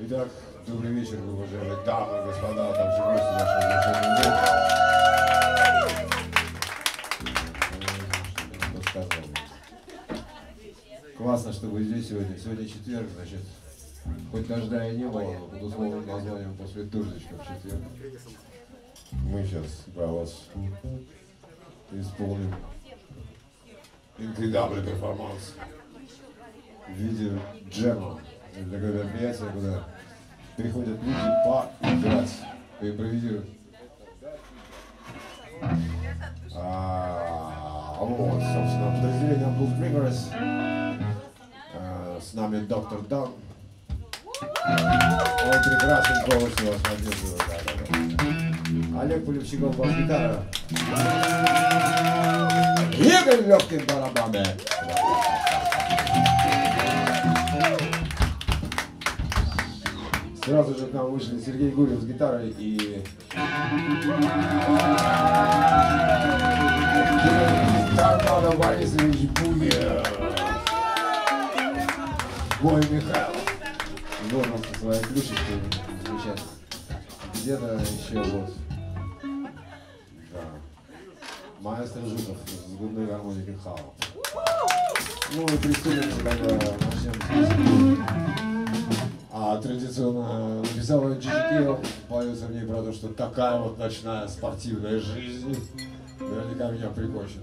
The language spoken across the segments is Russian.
Итак, добрый вечер, уважаемые дамы и господа, там же гости нашего гостя. Классно, что вы здесь сегодня. Сегодня четверг, значит, хоть дождя и не было, но под условным названием после дождичка в четверг. Мы сейчас про вас исполним инкредабельный перформанс в виде джема. Это такое мероприятие, куда приходят люди поиграть, поимпровизировать. Вот, собственно, подразделение Bluesbringers. С нами Доктор Тон. Он прекрасный голос у вас поддерживает. Да. Олег Полевщиков, бас-гитара. Игорь Левкин, барабаны. Сразу же к нам вышли Сергей Гурьев с гитарой и Тарлан Борисович Буев. Бой Михайлов. Здорово со своей ключичкой. Сейчас где-то еще вот. Да. Маэстро Жуков с губной гармоникой хау. Ну и приступимся, когда начнем. Традиционно написала GGK, поется в ней про то, что такая вот ночная спортивная жизнь наверняка меня прикончит.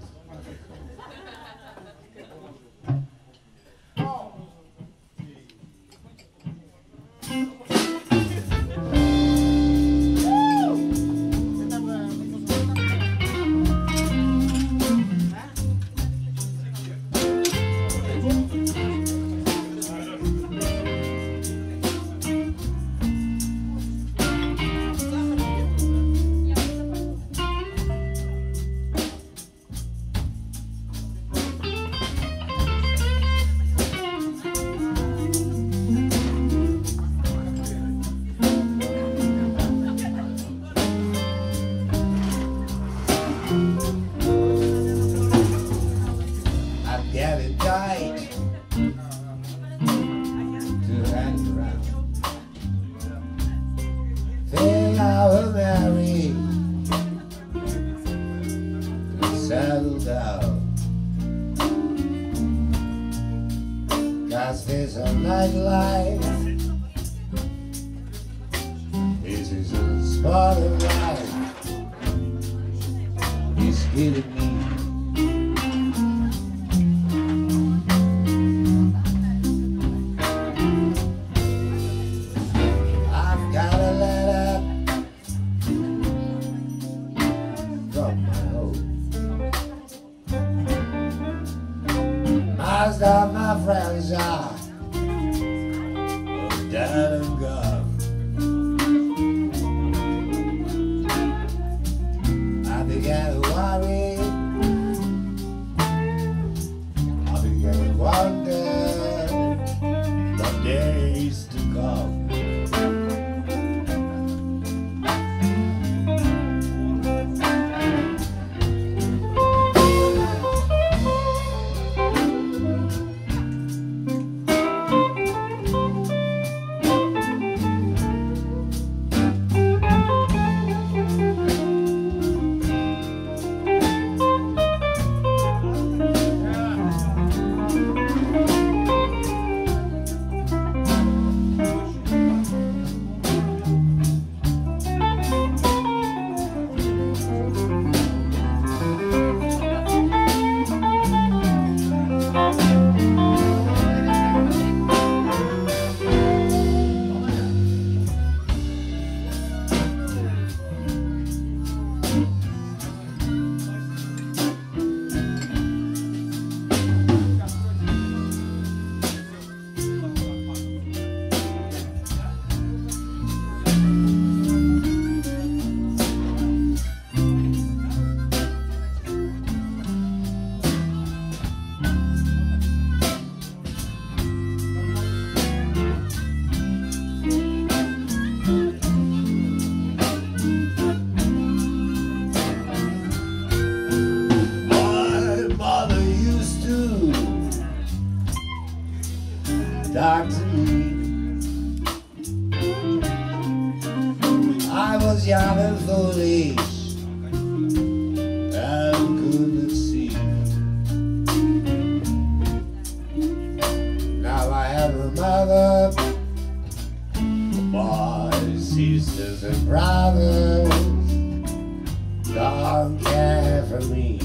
Talk to me was young as those days and couldn't see. Now I have a mother, my sisters and brothers don't care for me.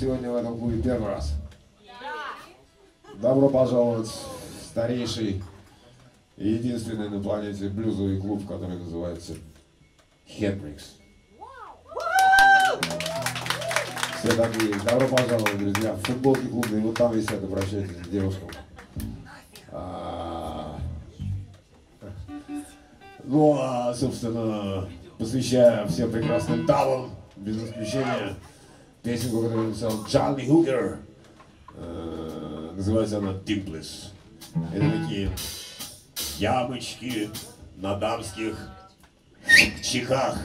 Сегодня в этом клубе первый раз. Добро пожаловать в старейший и единственный на планете блюзовый клуб, который называется Хендрикс. Все такие. Добро пожаловать, друзья. Футболки клубные вот там висят, обращайтесь к девушкам. Ну, собственно, посвящаю всем прекрасным дамам, без исключения, песенку, которую написал Johnny Hooker. Называется она Dimples. Это такие ямочки на дамских чехах.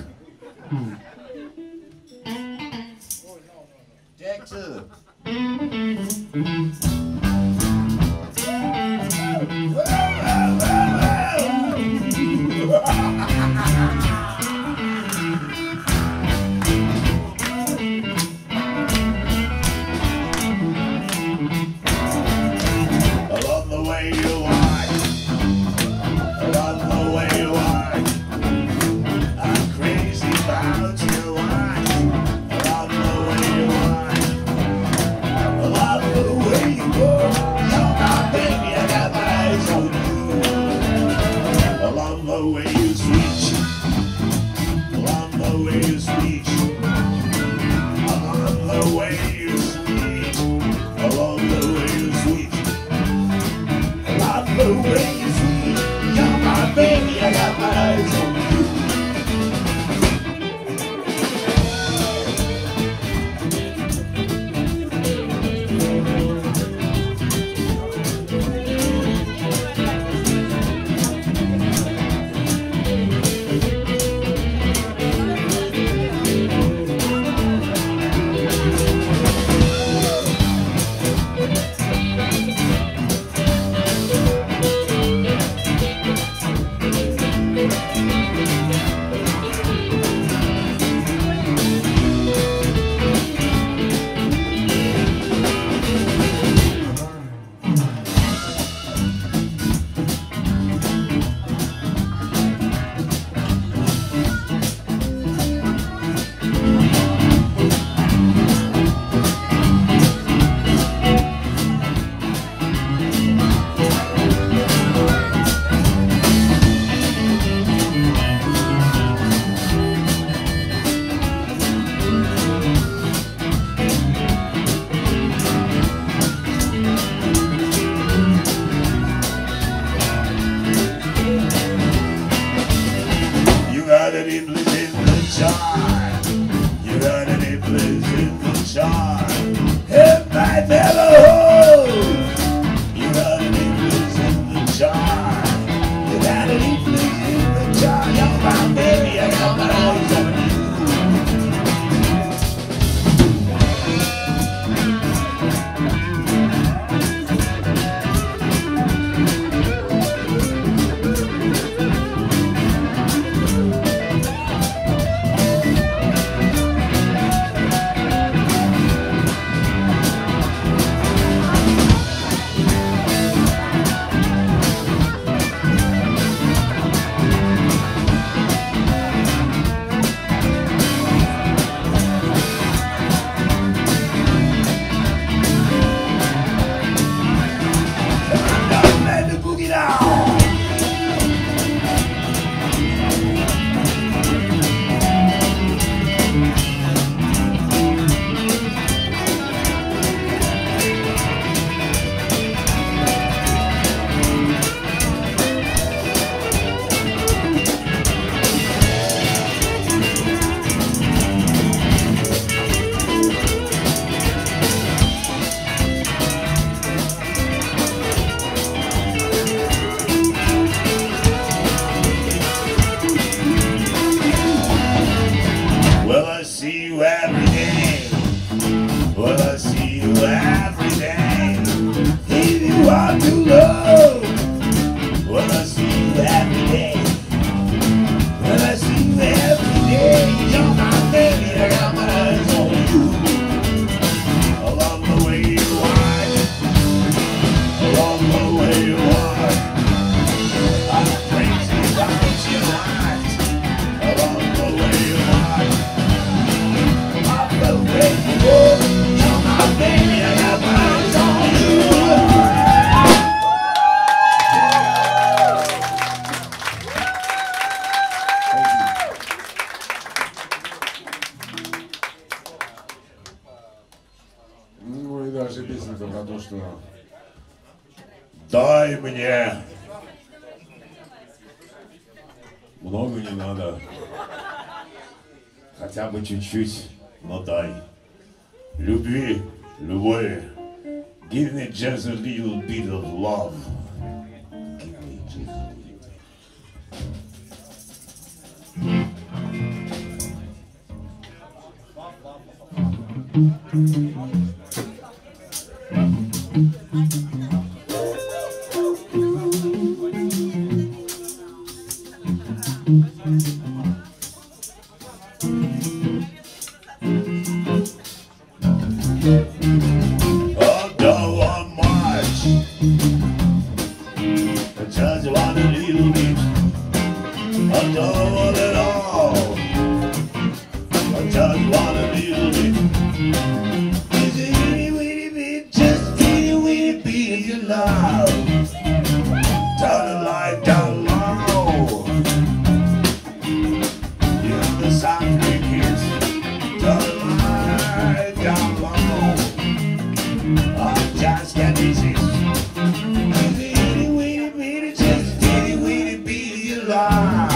every day. Will I see you every day? If you are too low, will I see you every day? Will I see you every day? You're my baby, I got my eyes on you. I love the way you are. I love the way you are. I'm crazy about you. I love the way you are. I love the way you are. You're my baby, I got my eyes on you. Ну и даже песня добродушная. Дай мне. Много не надо. Хотя бы чуть-чуть, но дай. Любви, любови. Give me just a little bit of love. Give me just a little bit. Although I'm much, I just want a little bit. I don't want it all. I just want a little bit. Just a itty bitty bit, just a itty bitty bit of your love. Turn the light down low. You have the sound we kiss. Turn the light down low. I just can't resist. Just a itty bitty bit, just a itty bitty bit of your love.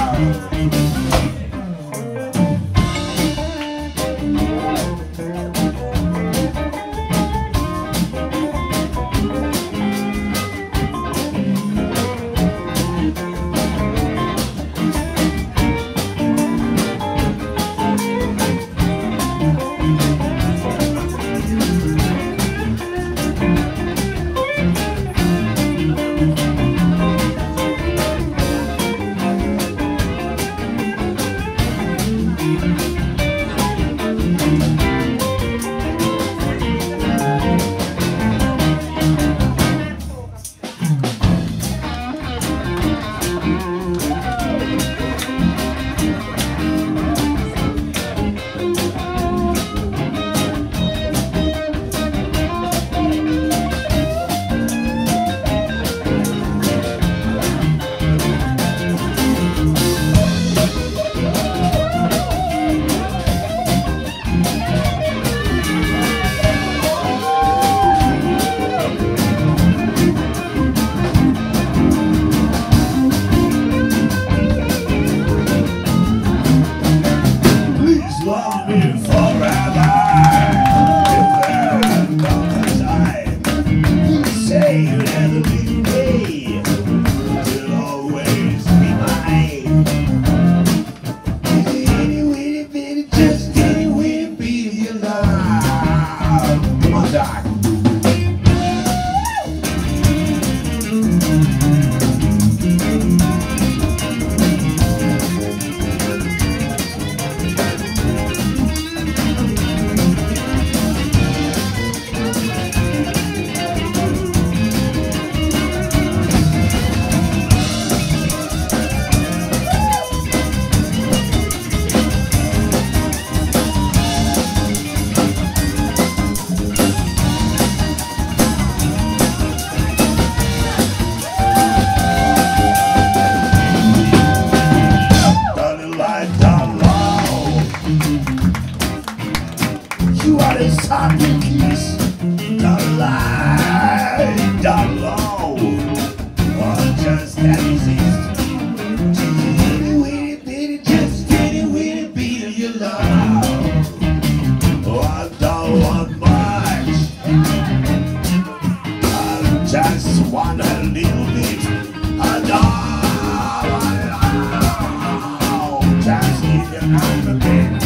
Just give your hand a bit.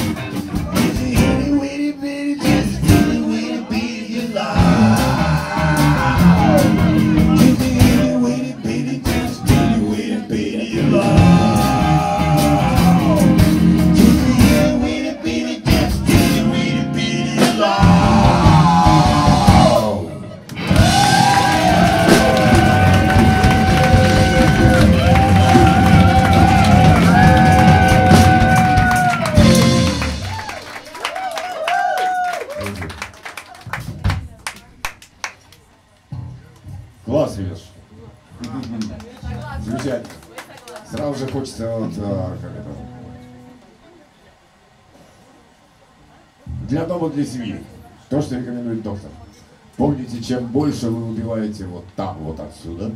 Is it any way Спасибо. Класс, видишь? Замечательно. Сразу же хочется вот, как это... Для дома, для семьи. То, что рекомендует доктор. Помните, чем больше вы убиваете вот там, вот отсюда,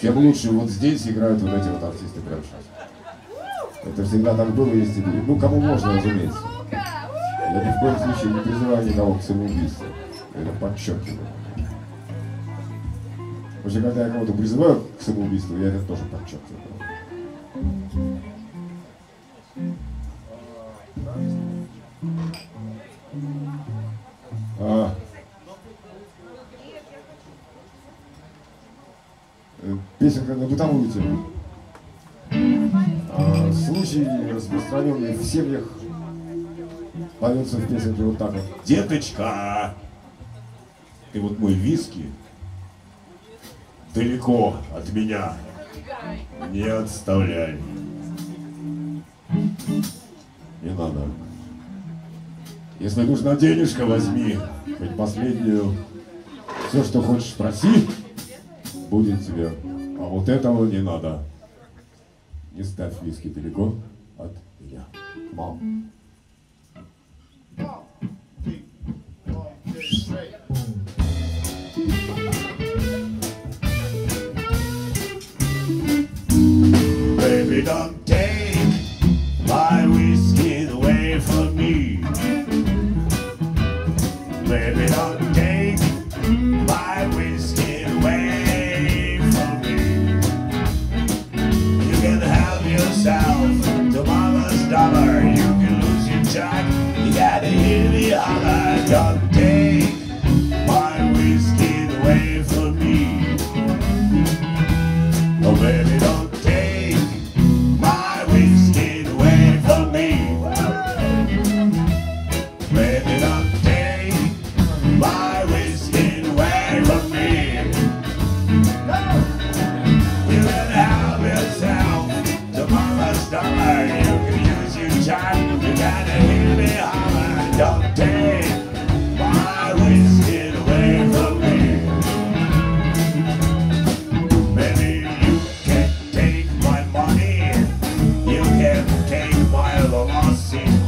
тем лучше вот здесь играют вот эти вот артисты прямо сейчас. Это всегда так было и есть и будет. Ну, кому можно, разумеется. Я ни в коем случае не призываю никого к самоубийству. Это подчеркиваю. Потому что когда я кого-то призываю к самоубийству, я это тоже подчеркиваю. Песенка на бытовую тему. Случай, распространенный в семьях, поется в песенке вот так вот. Деточка, ты вот мой виски далеко от меня не отставляй. Не надо. Если нужна денежка, возьми. Хоть последнюю. Все, что хочешь, проси, будет тебе. А вот этого не надо. Не ставь виски далеко от меня. Мам. Baby, don't take my whiskey away from me. Baby, don't take my whiskey away from me. You can help yourself to mama's dollar. You can lose your jack. You gotta hear me holler. Don't take my whiskey away from me. Oh, baby, don't.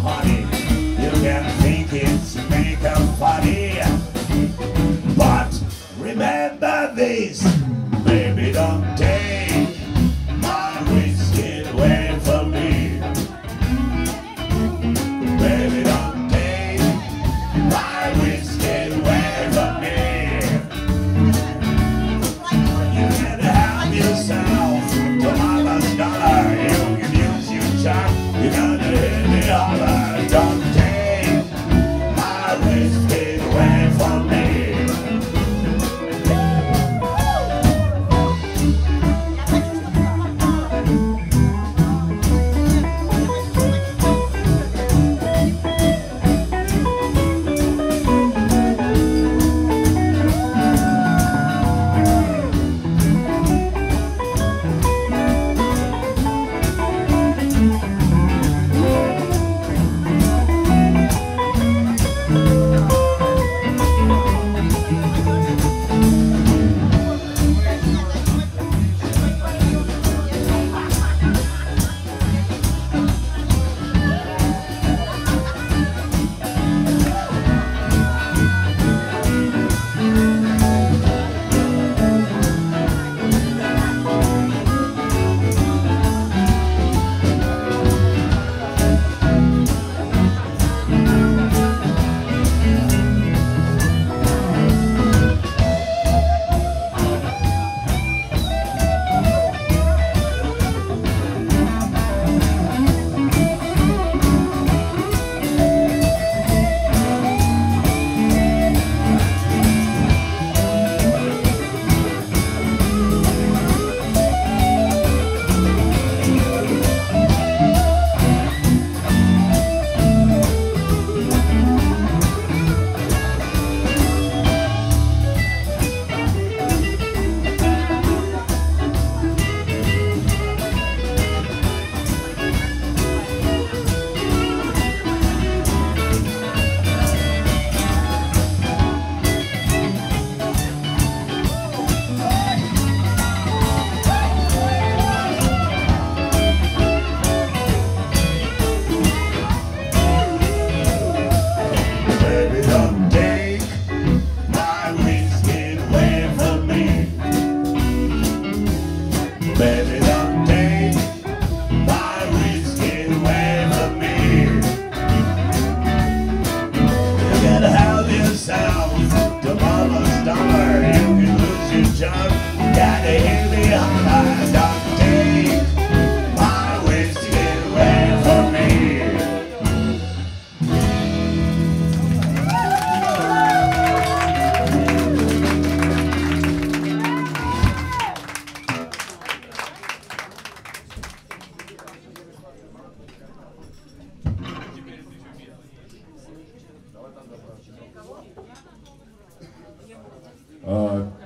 Honey, you can think it's me.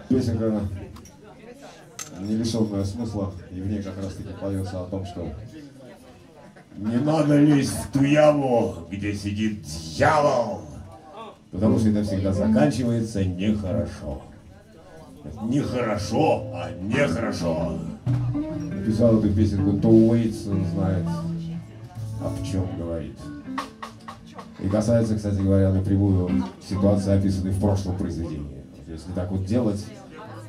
Песенка не лишенная смысла, и в ней как раз таки поется о том, что не надо лезть в ту яму, где сидит дьявол, потому что это всегда заканчивается нехорошо. Нехорошо, а нехорошо. Написал эту песенку Том Уэйтсон, знает, о чем говорит. И касается, кстати говоря, напрямую ситуации, описанной в прошлом произведении. Если так вот делать,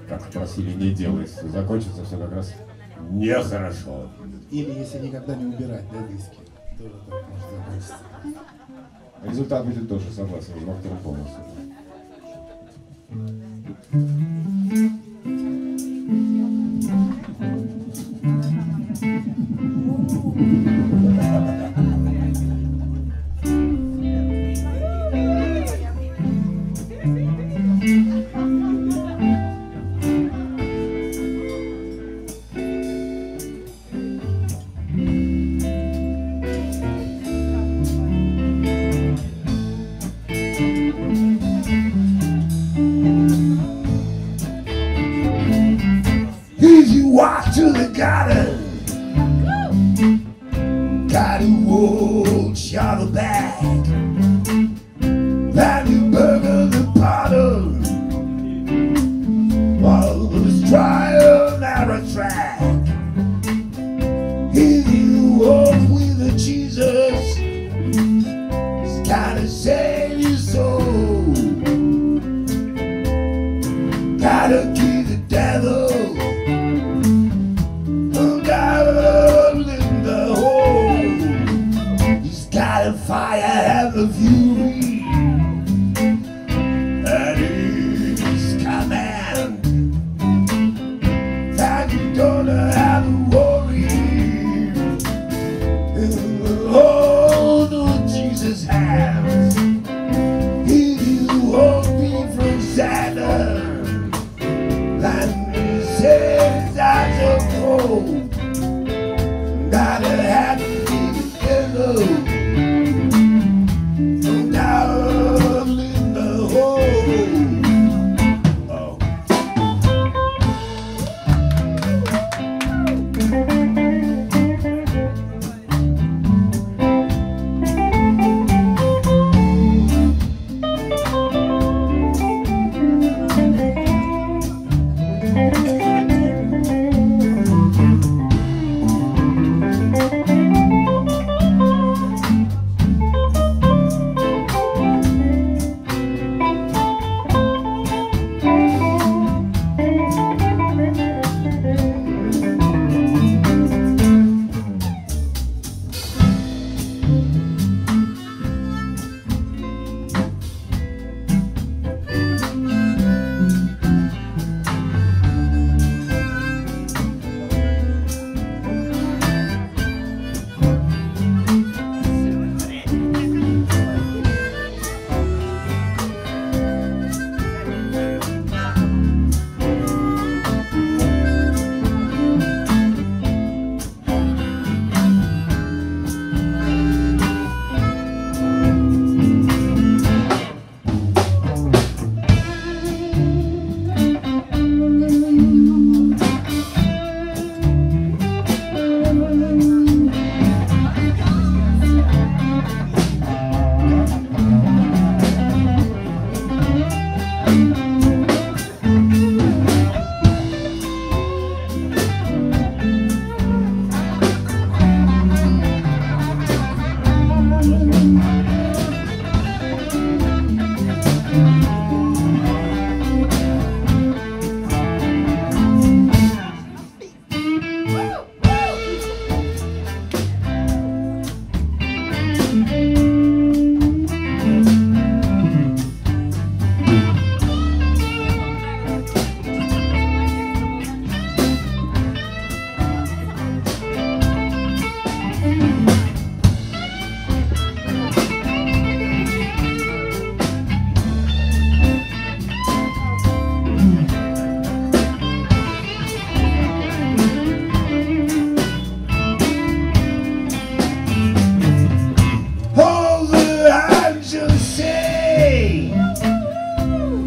как просили не делать, закончится все как раз нехорошо. Или если никогда не убирать, да, диски, тоже так может закончиться. Результат будет тоже, согласен, с доктором полностью.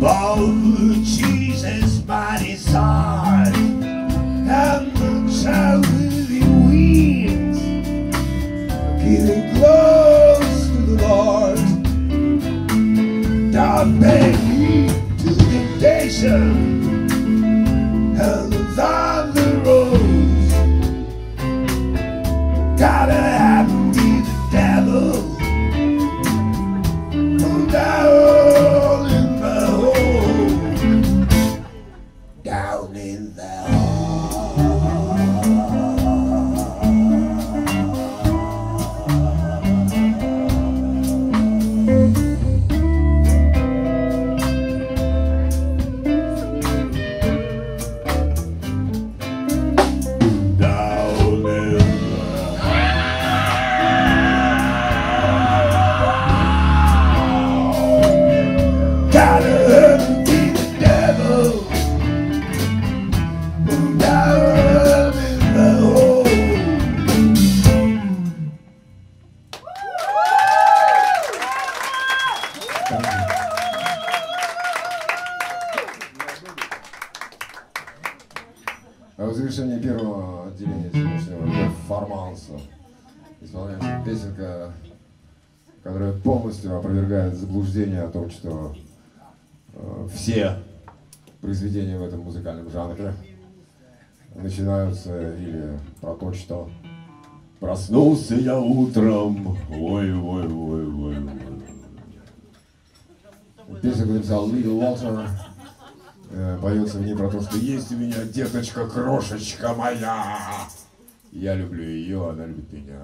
Oh, Jesus, body's hard, and the child really weeps, getting close to the Lord. Down baby to temptation, and on the road. Gotta happen to the devil, come down. Песенка, которая полностью опровергает заблуждение о том, что все произведения в этом музыкальном жанре начинаются или про то, что проснулся я утром, ой-ой-ой-ой. Песенку написал Liegel Walter. Поется в ней про то, что есть у меня деточка, крошечка моя. Я люблю ее, она любит меня.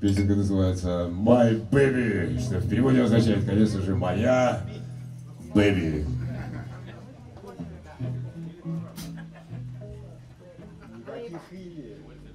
Песенка называется «My Baby», что в переводе означает, конечно же, «Моя Baby».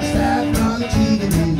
That monkey to me.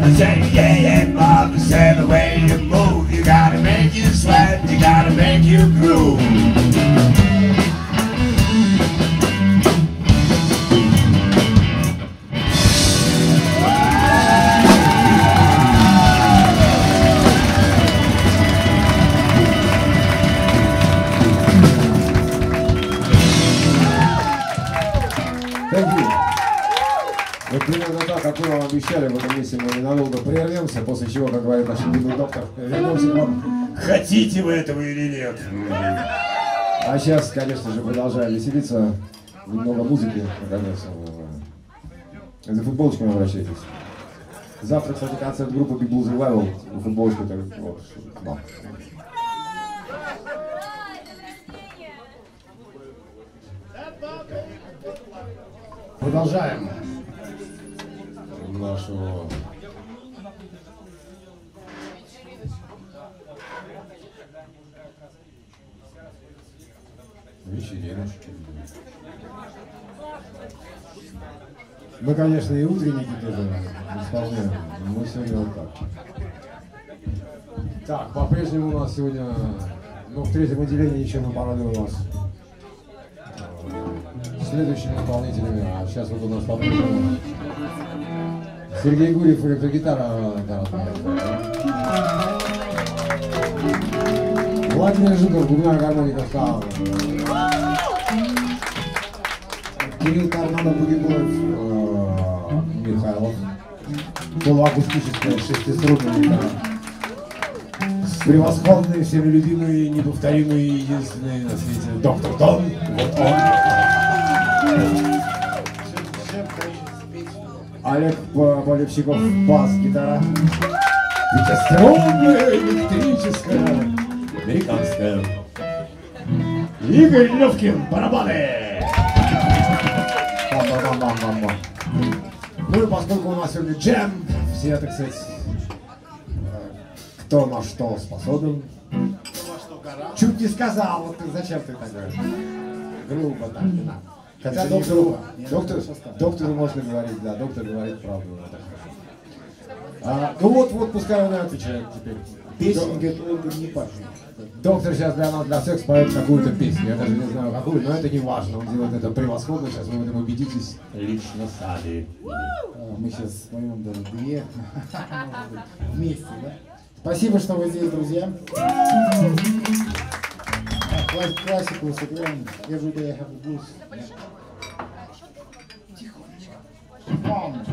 I say, yeah, yeah, Bob, I say the way you move, you gotta make you sweat, you gotta make you groove. Обещали, в этом месте мы ненадолго прервемся, после чего, как говорит наш любимый доктор, вернемся к вам. Хотите вы этого или нет? А сейчас, конечно же, продолжаем веселиться. Немного музыки, наконец. За футболочками обращайтесь. Завтра, кстати, концерт группы Big Blues Revival. Футболочку так вот. Да. Продолжаем нашу вечериночку. Мы, конечно, и утренники тоже исполняем, но сегодня вот так. Так, по-прежнему у нас сегодня, но в третьем отделении еще на параде у нас следующими исполнителями, а сейчас вот у нас по-прежнему Сергей Гурьев, электрогитара. Владимир Жуков, губная гармоника. Кирилл Торнадо, Богиборов Михайлов. Полуакустическая шестиструнная гитара. Превосходный, всеми любимый, неповторимый, единственный на свете Доктор Тон. Вот он. Олег Полевщиков, бас, гитара, пятиструнная, электрическая, американская. Игорь Левкин, барабаны. Ну и поскольку у нас сегодня джем, все, так сказать, кто на что способен. Чуть не сказал, вот зачем ты так говоришь? Грубо так, не надо. Хотя доктору можно говорить, да, доктор говорит правду. А, ну вот, пускай он отвечает теперь. Песенка только не пашет. Доктор сейчас для нас, для всех споет какую-то песню, я даже не знаю какую, но это не важно, он делает это превосходно, сейчас вы в этом убедитесь лично сами. Мы сейчас споем даже две, вместе, да? Спасибо, что вы здесь, друзья. Классику сыграем. Everyday I have a blues. Тихонечко.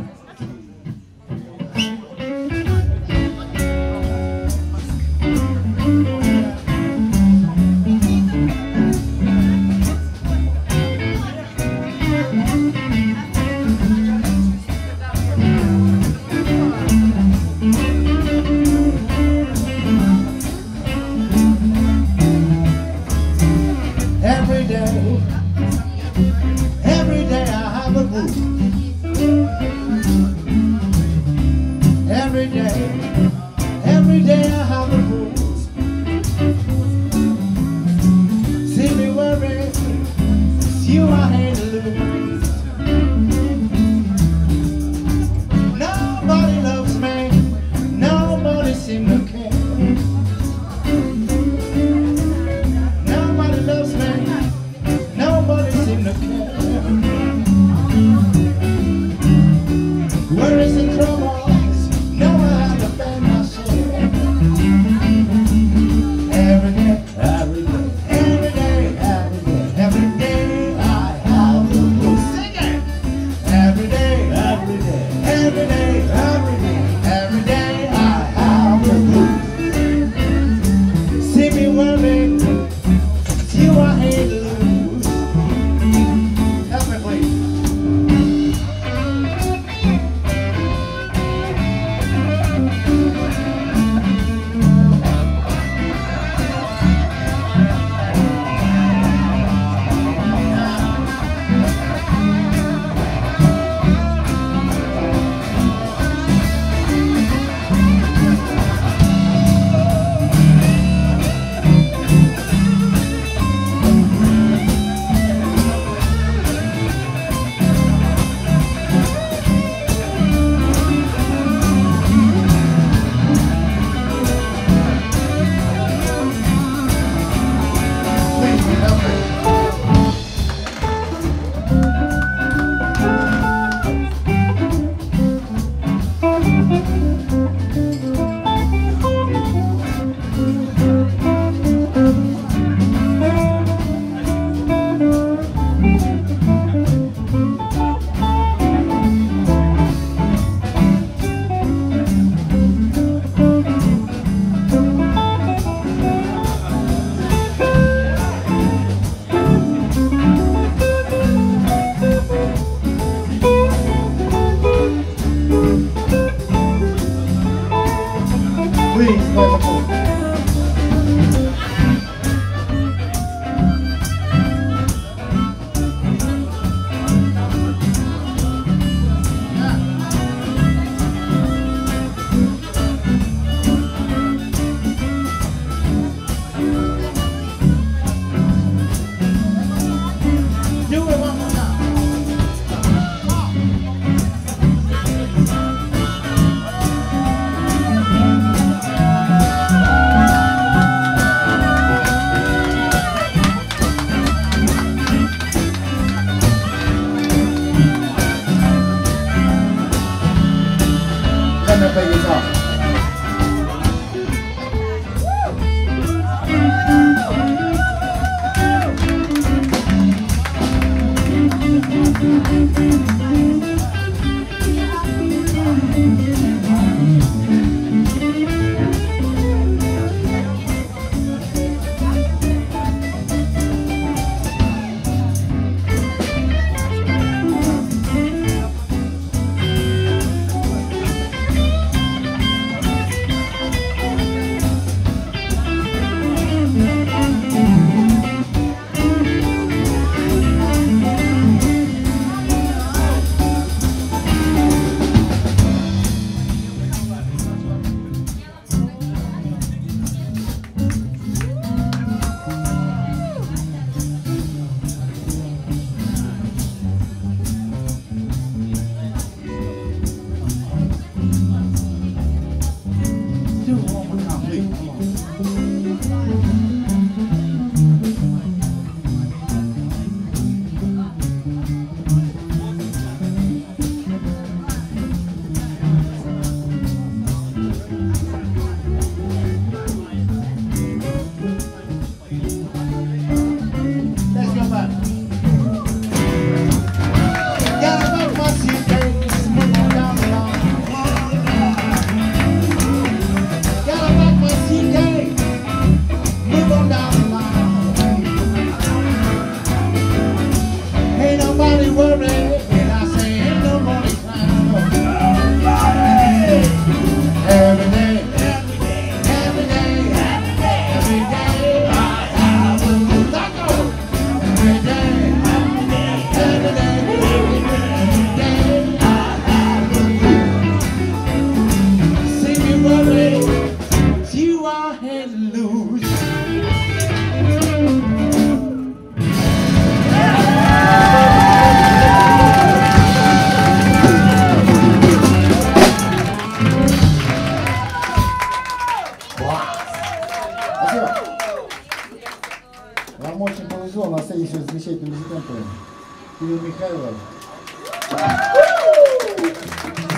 Кирилл Михайлов,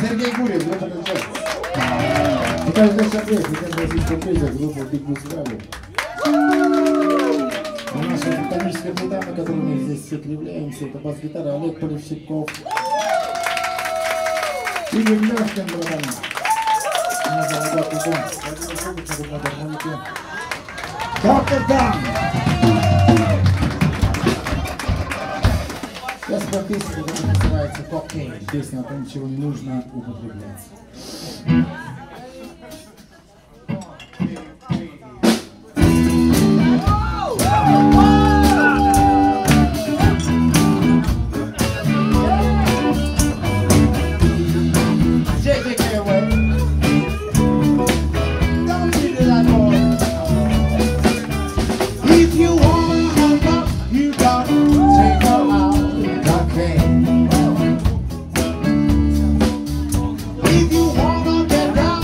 Сергей Гурьев, группа «Джаз». И каждый шаблей, легенда российского пейза, группа «Big Blues Revival». У нас тектоническая плита, на которой мы здесь все кривляемся, это бас-гитара Олег Полевщиков. Игорь Левкин, братан. У нас зовут Доктор Тон. Доктор Тон! Сейчас про песню, которая называется «Кокейн». Песня о том, чего не нужно употреблять. If you wanna get down.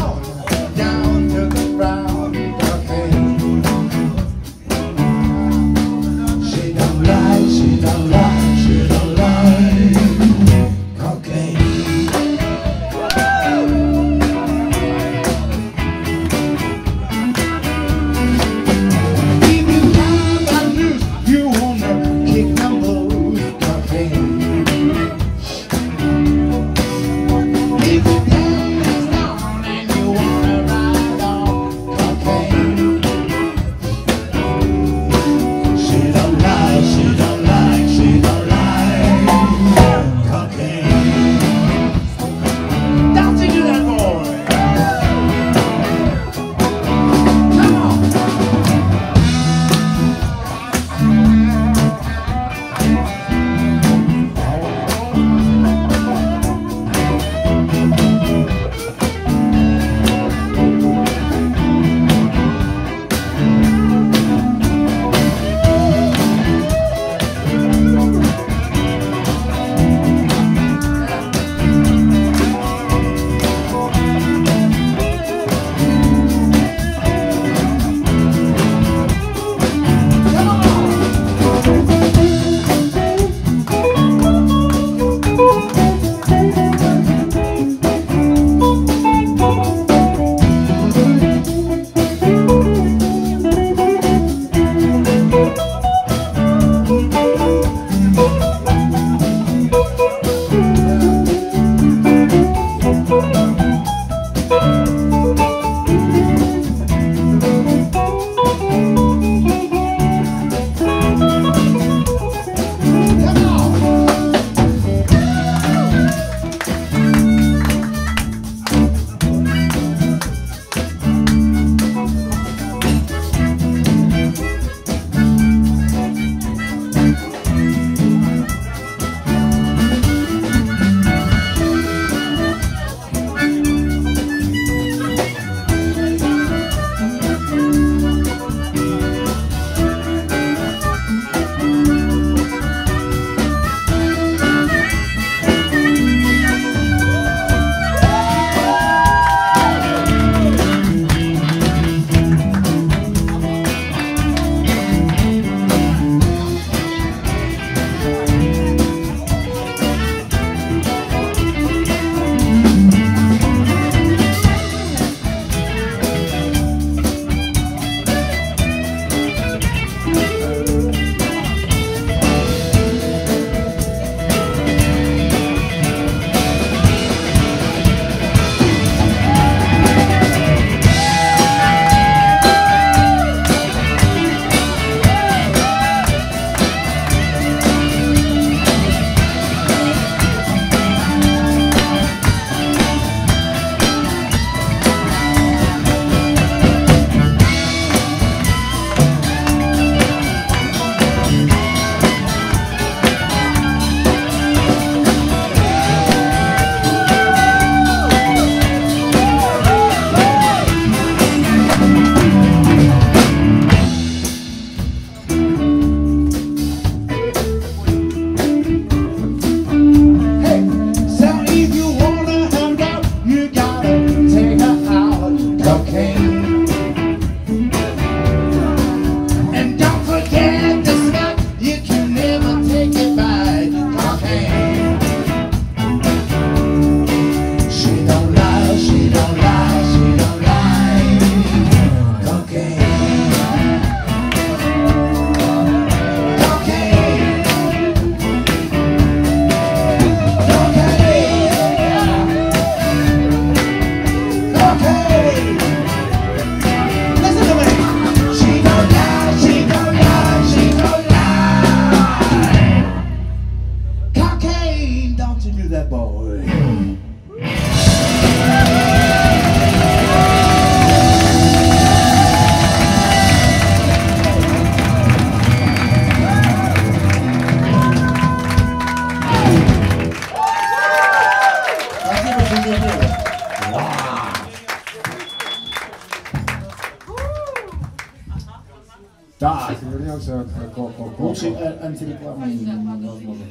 Да, если вернемся к Клоп. Лучшей антирекламы невозможно.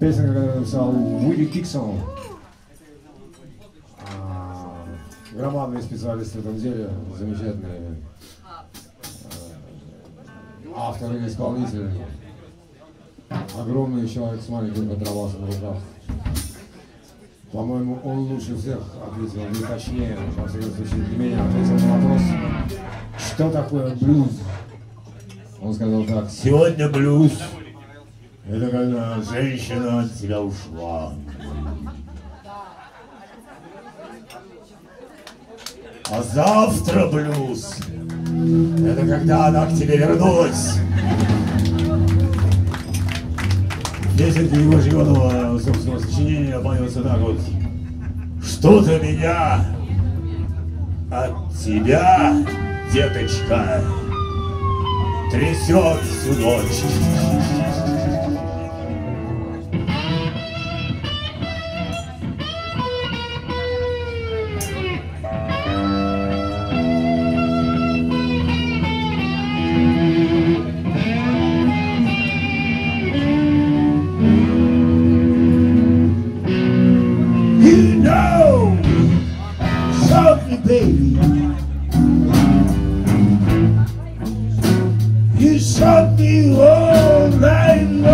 Песня, которую написал Уилли Киксон. Громадный специалист в этом деле, замечательный автор и исполнитель. Огромный человек с маленьким контрабасом в руках. По-моему, он лучше всех ответил, не точнее, во всяком случае, для меня ответил на вопрос, что такое блюз. Он сказал так: сегодня блюз — это когда женщина от тебя ушла. А завтра блюз — это когда она к тебе вернулась. Песенка его животного собственного сочинения поется так вот: что-то меня от тебя, деточка, трясет всю ночь. You shot me all night long.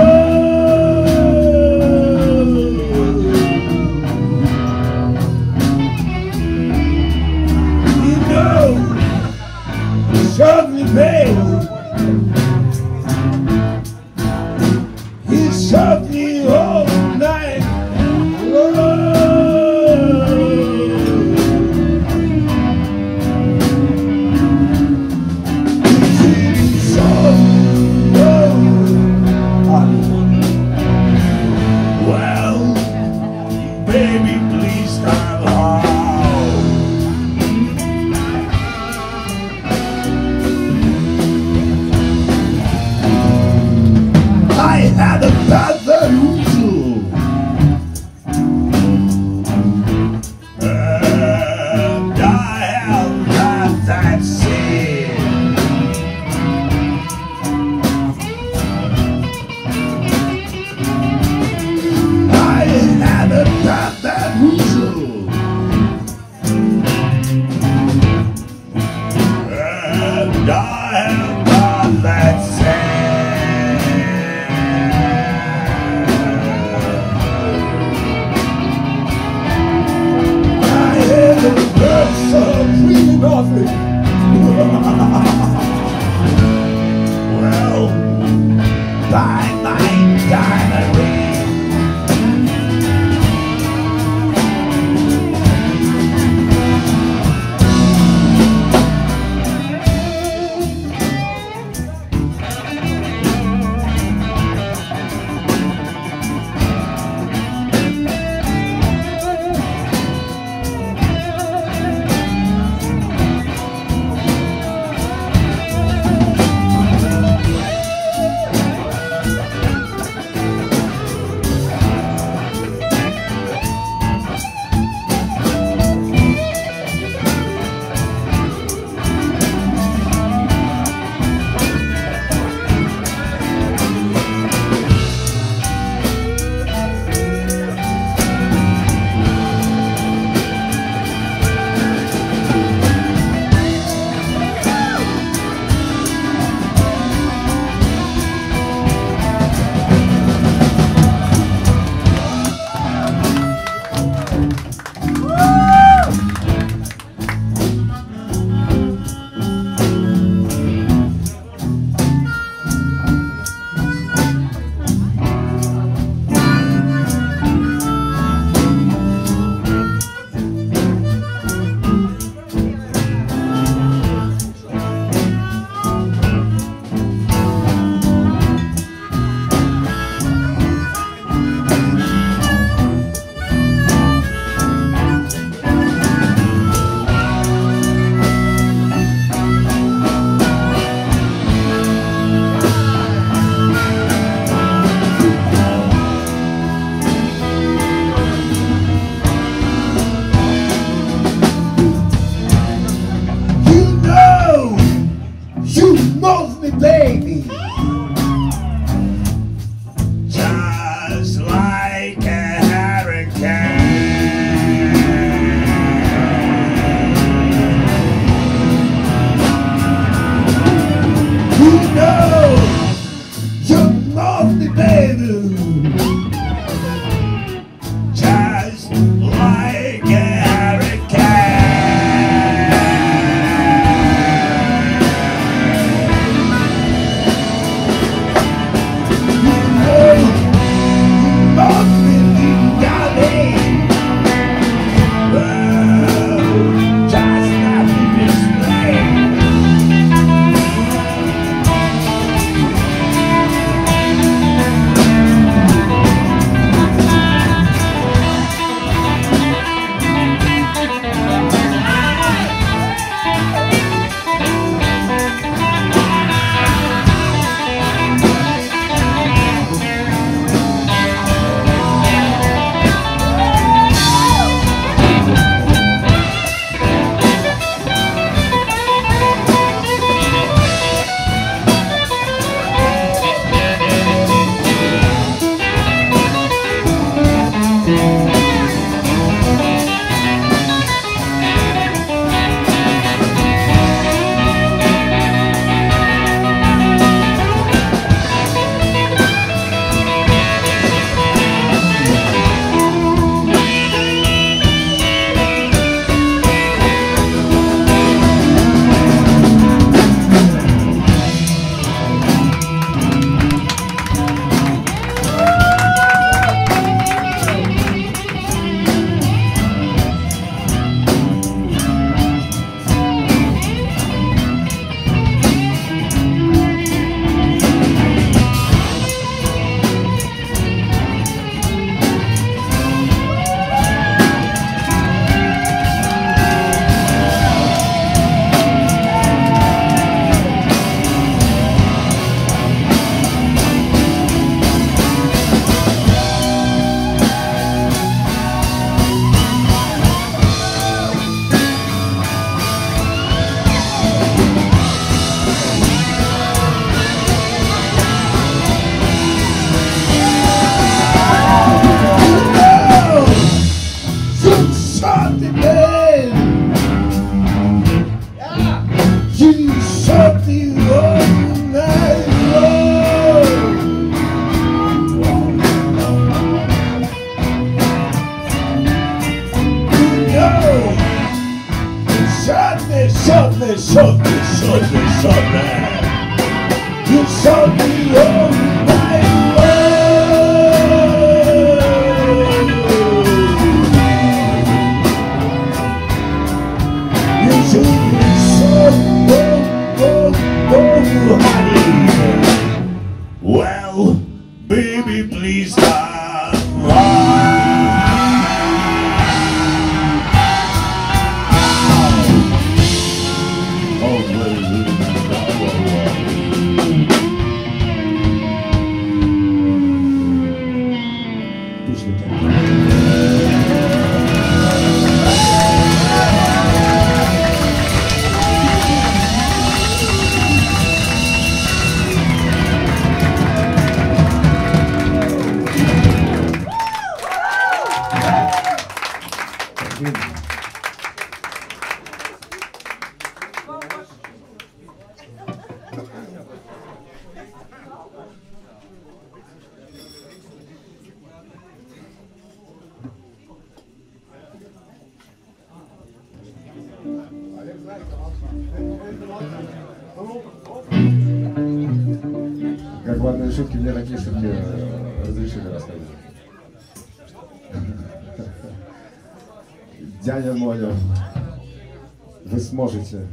Можете.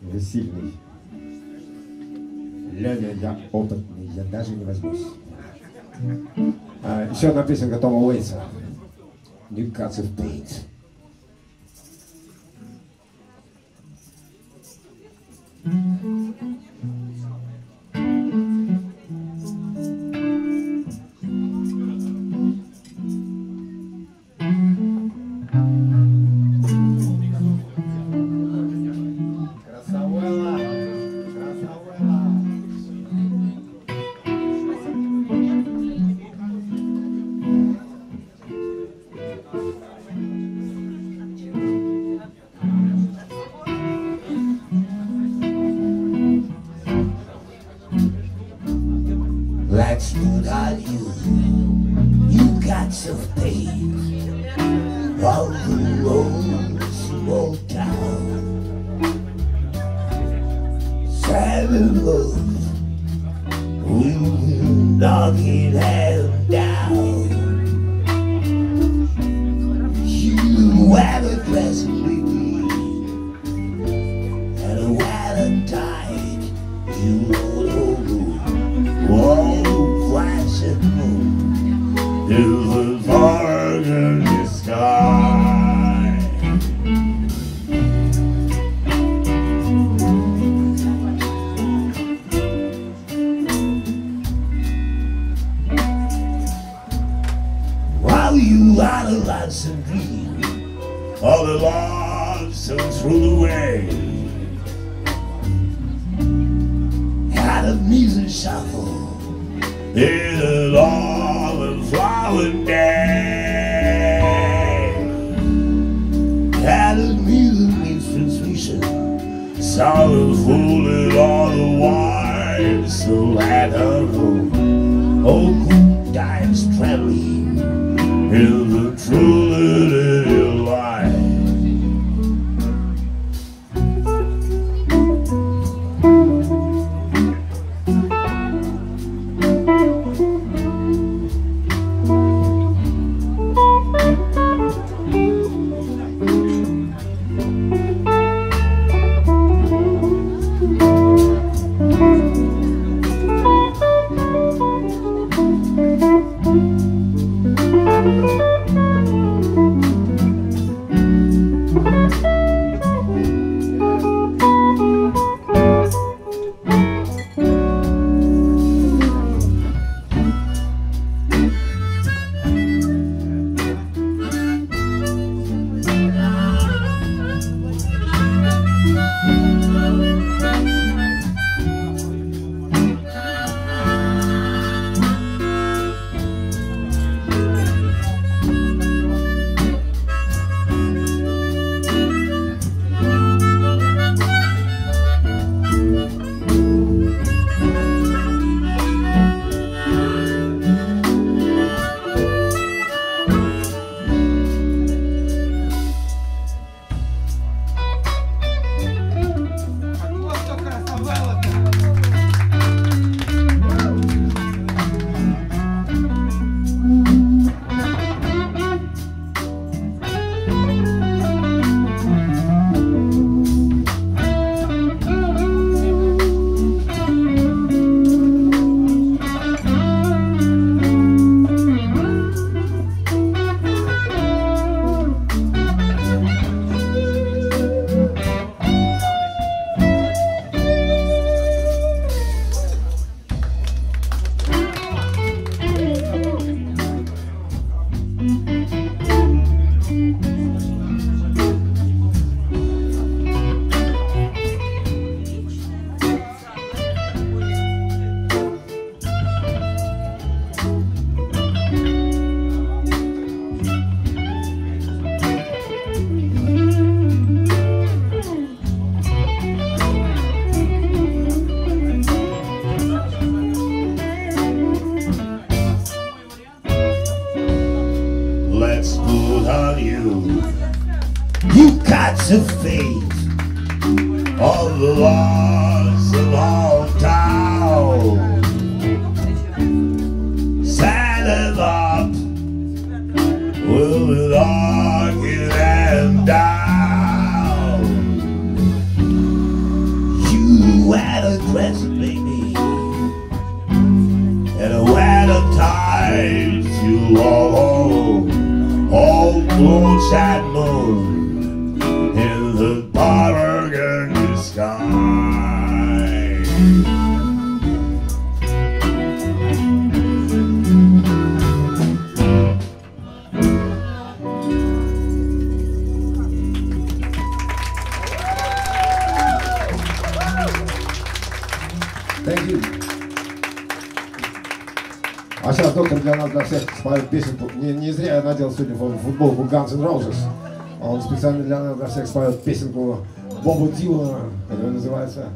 Вы сильный. Леня, я опытный, я даже не возьмусь. Еще одна песенка Тома Уэйтса. Newcastle Beat. let's put on you. You got to face all the laws of all town. Saddle up, we'll lock it and down. You had a dress, baby, and a wad of ties you all close at moon in the burgundy sky. Thank you. А сейчас доктор для нас, для всех споет песенку. Не зря я надел сегодня футболку Guns and Roses. Он специально для нас, для всех споет песенку Боба Дилана, которая называется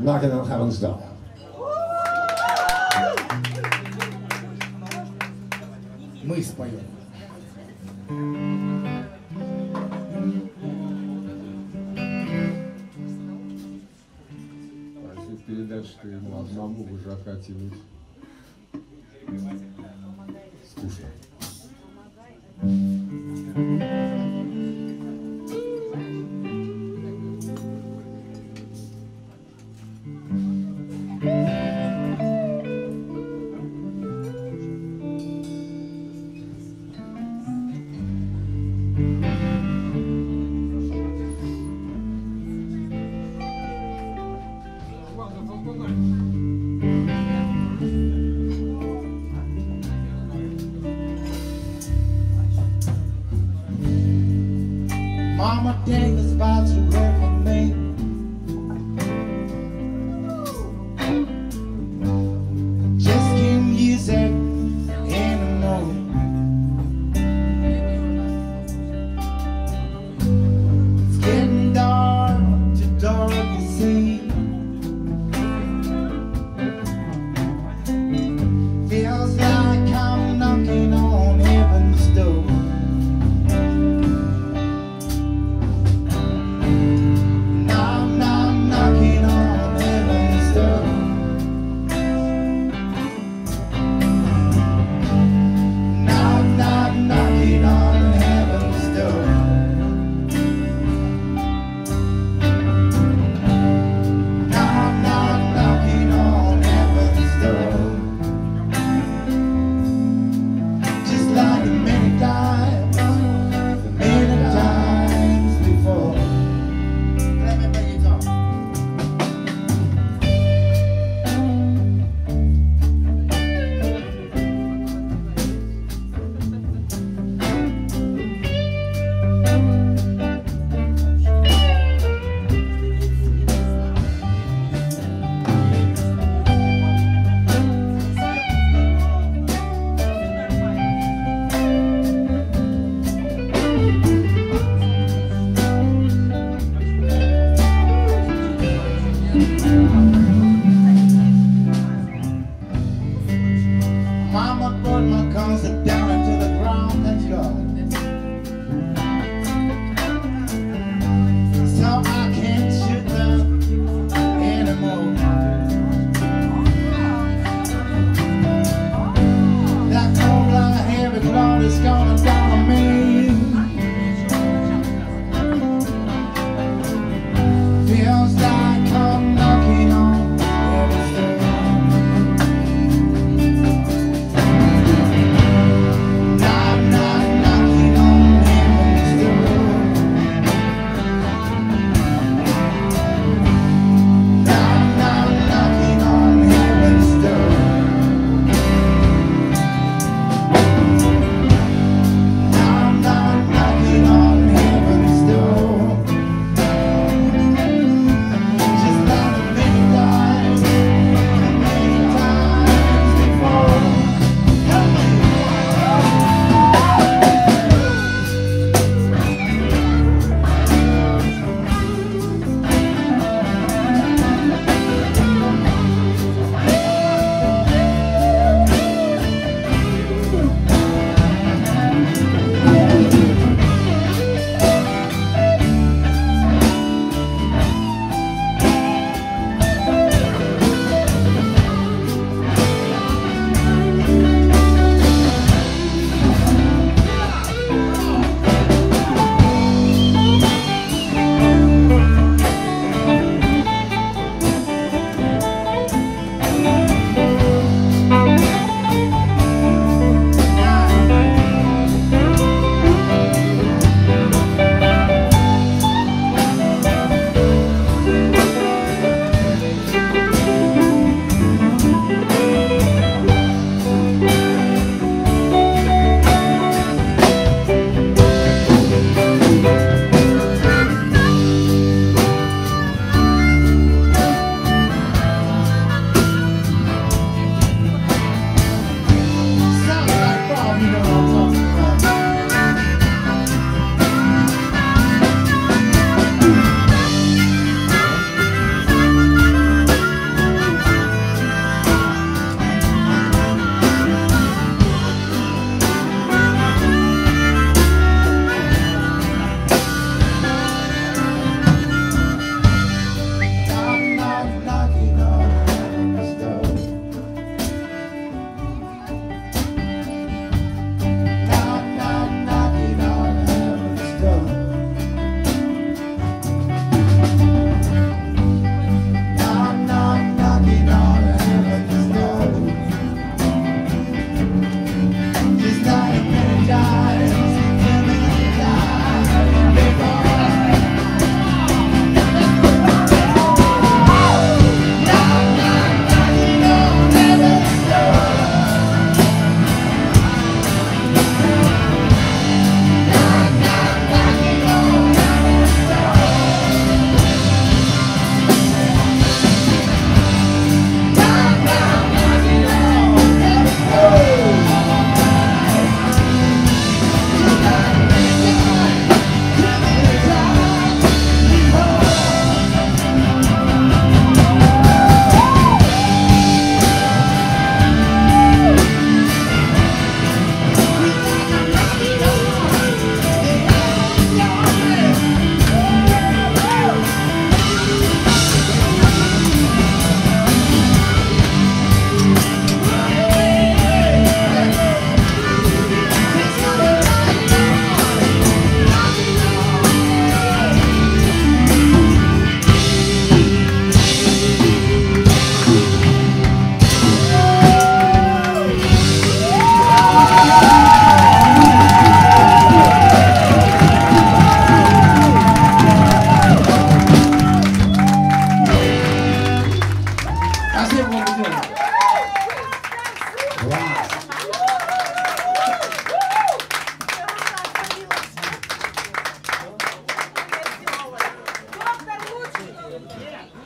Knockin' on Heaven's Door. Мы споем. Передать, что ему одному вожака тянуть. Скучно.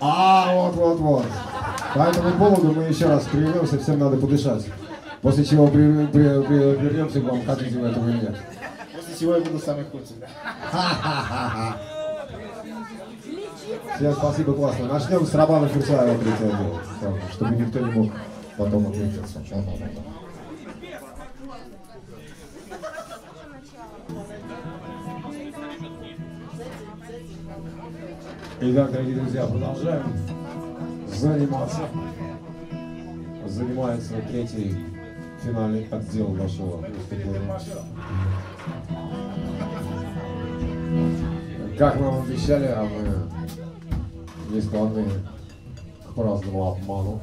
А вот. По этому поводу мы еще раз прервемся, всем надо подышать. После чего вернемся к вам, хотите вы этого или нет. После чего я буду самый худший. Ха-ха-ха-ха. Всем спасибо, классно. Начнем с Романа Фурсаева, чтобы никто не мог потом ответиться. Итак, дорогие друзья, продолжаем занимается третий финальный отдел нашего выступления. Как мы вам обещали, а мы не склонны к праздному обману.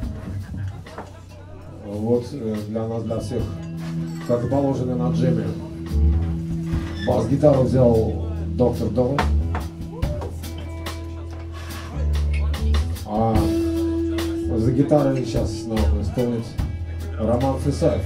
Вот для нас, для всех, как положено на джеме, бас-гитару взял Доктор Тон. А за гитарой сейчас нам исполнит Роман Фурсаев.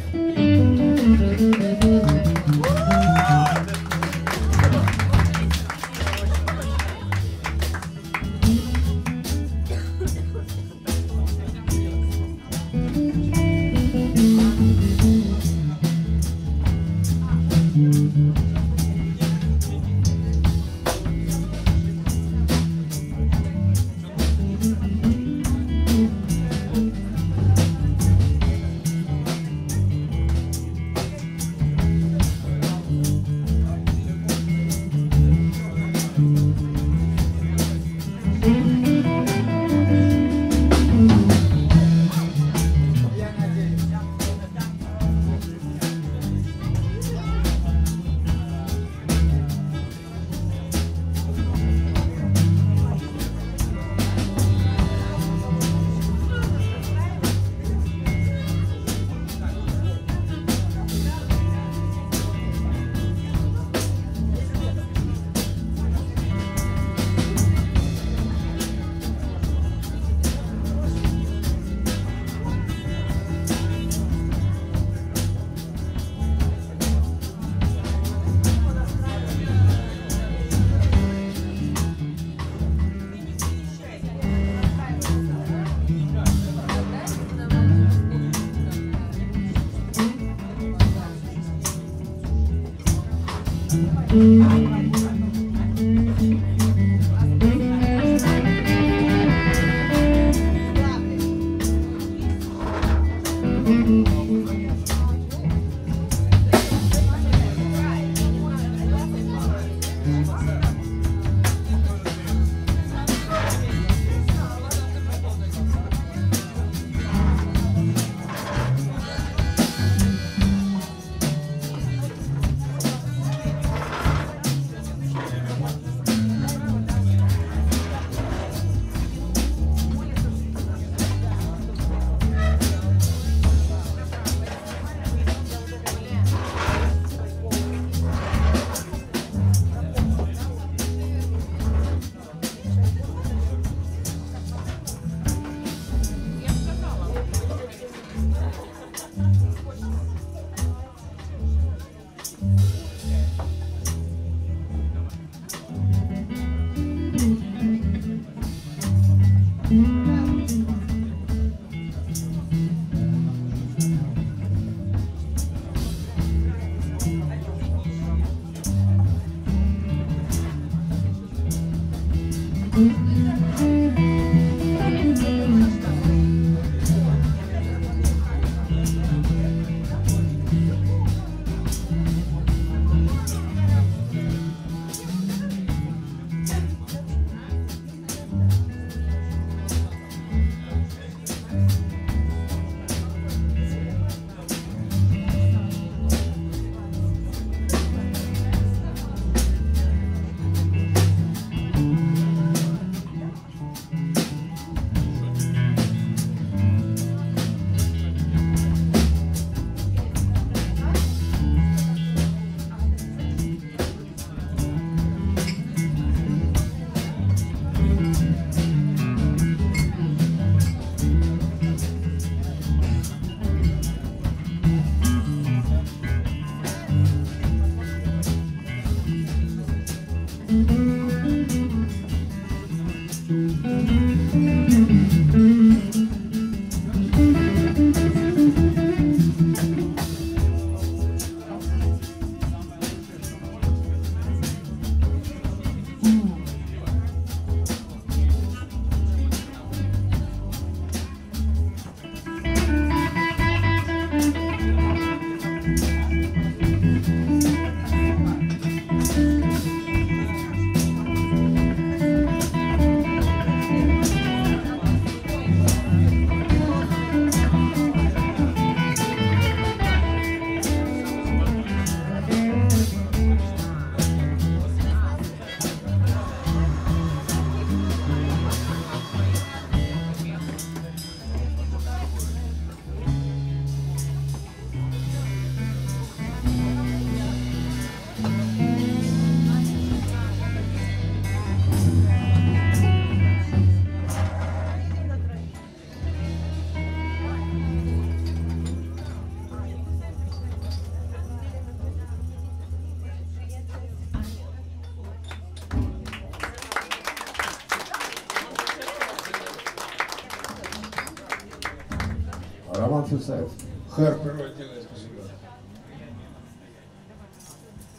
Фурсаев. Харпер.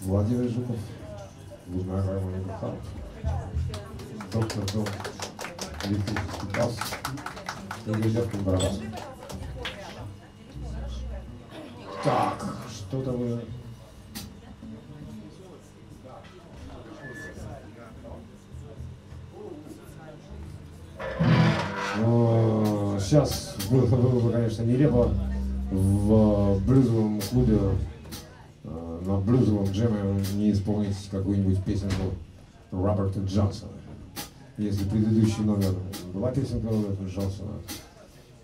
Владимир Жуков. Лунная гармоника Харп. Доктор Тон. Электрический бас. Игорь Левкин барабан. Так, что-то вы... Сейчас было бы, конечно, нелепо в блюзовом клубе на блюзовом джеме не исполнить какую-нибудь песенку Роберта Джонсона. Если предыдущий номер была песенка Роберта Джонсона,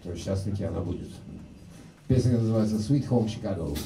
то сейчас-таки она будет. Песня называется Sweet Home Chicago.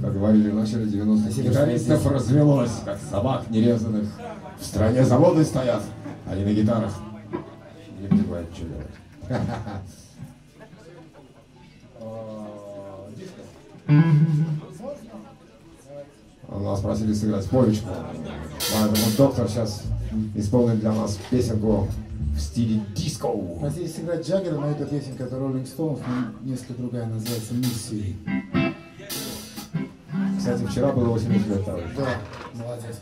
Как говорили в начале 90-х, гитаристов развелось, как собак нерезанных. В стране заводы стоят, они на гитарах. Не понимают, что делать. Нас просили сыграть полечку, поэтому доктор сейчас исполнит для нас песенку в стиле диско. Надеюсь сыграть Джаггера, но эта песенка это Rolling Stones, но несколько другая, называется «Миссии». Кстати, вчера было 80 лет. Да, молодец.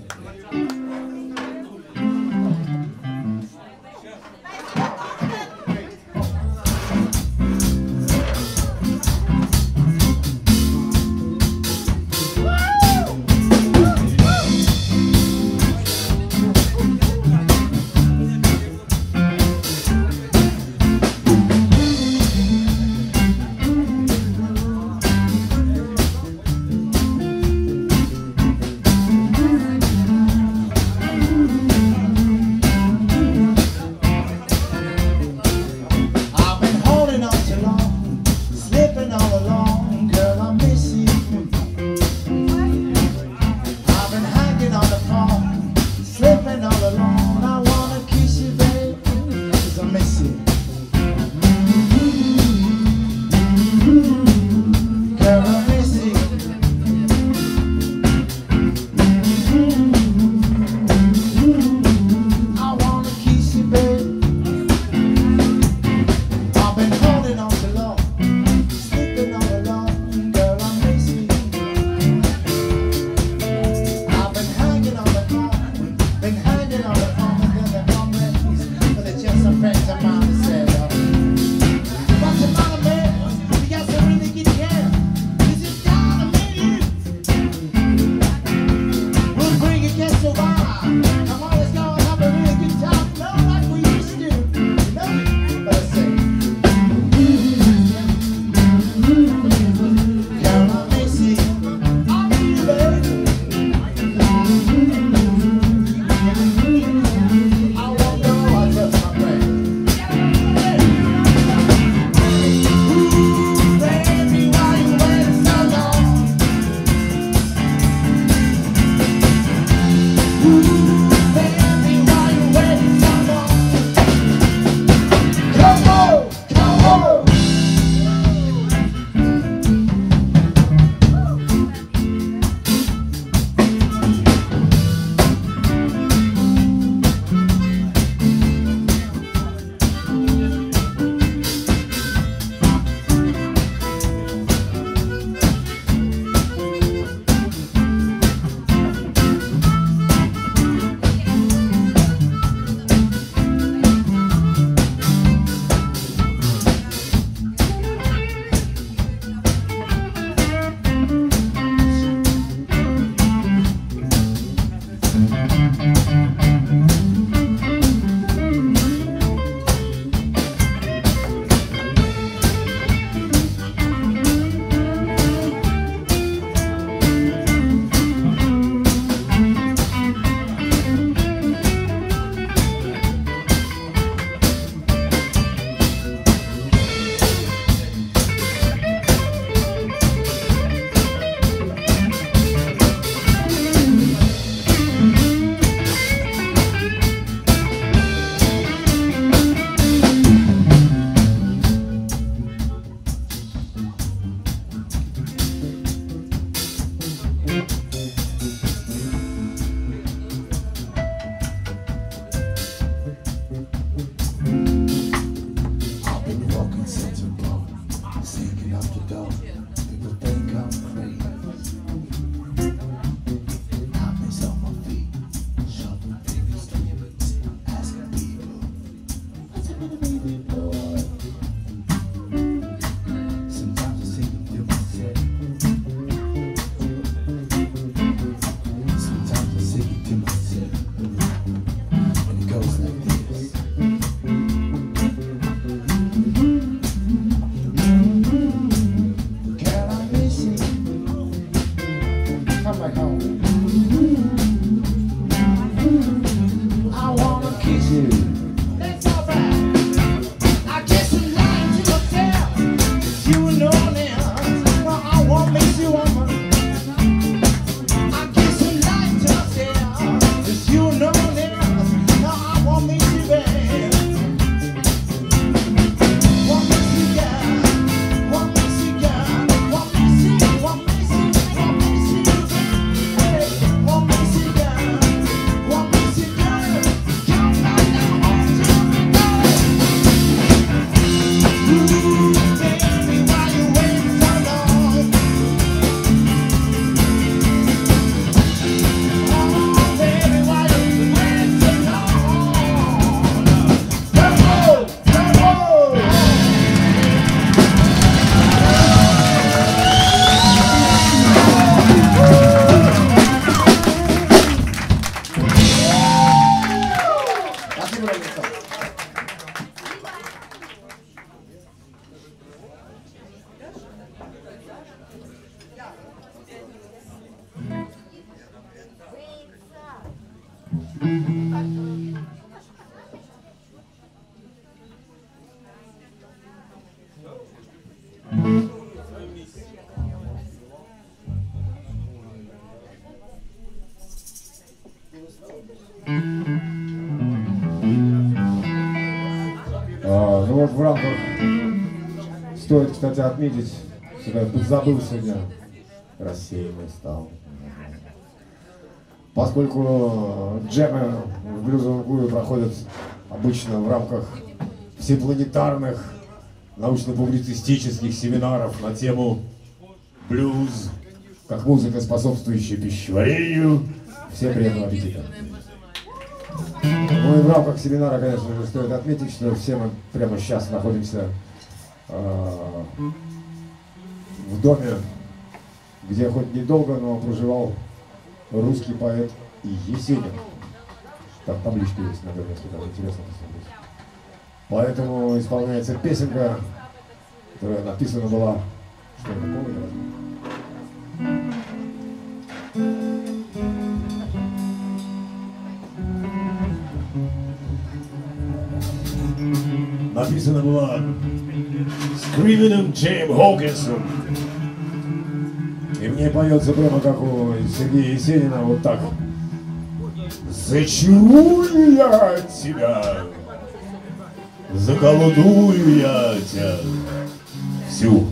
В рамках стоит, кстати, отметить, что я подзабыл сегодня, рассеянный стал, поскольку джемы в блюзовом клубе проходят обычно в рамках всепланетарных научно-публицистических семинаров на тему блюз как музыка, способствующая пищеварению. Всем приятного аппетита! Ну и в рамках семинара, конечно же, стоит отметить, что все мы прямо сейчас находимся в доме, где хоть недолго, но проживал русский поэт Есенин. Там табличка есть, наверное, если там интересно посмотреть. Поэтому исполняется песенка, которая написана была... Что это, помните? Написана была Screamin' Jim Hawkins. И мне поется прямо как у Сергея Есенина, вот так. Зачарую я тебя, заколдую я тебя всю.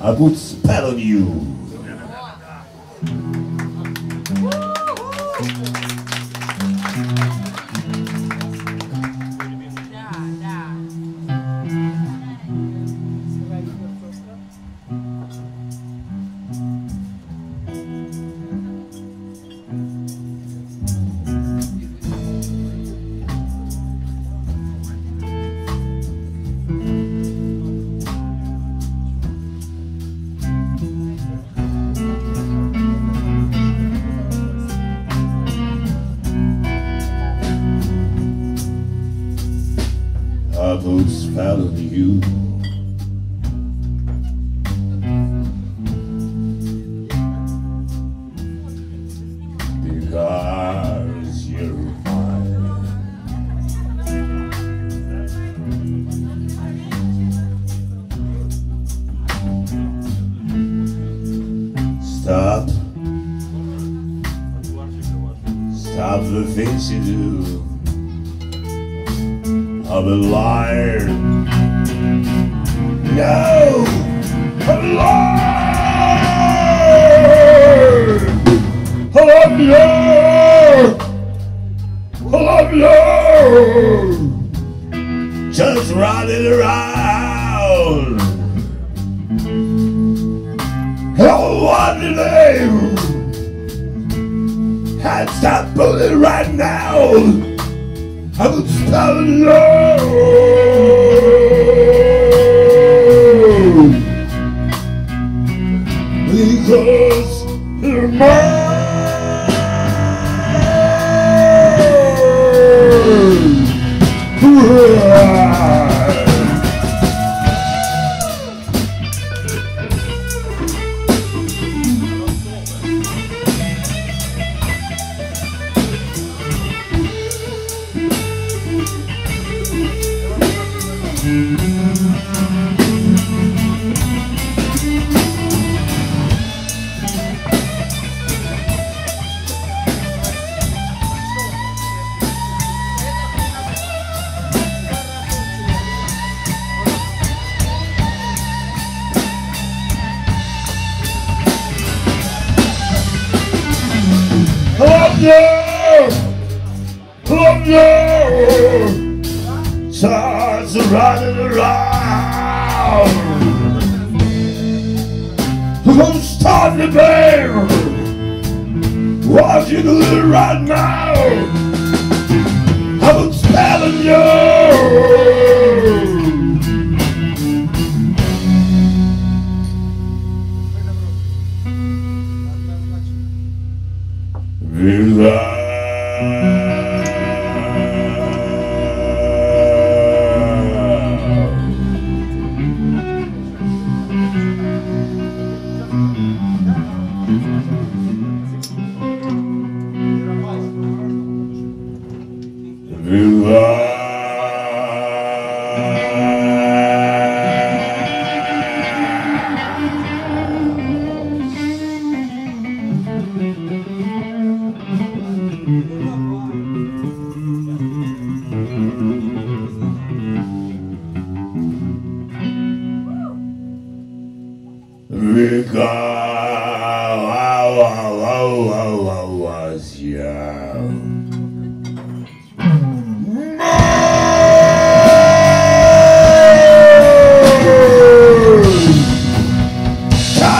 I put spell on you.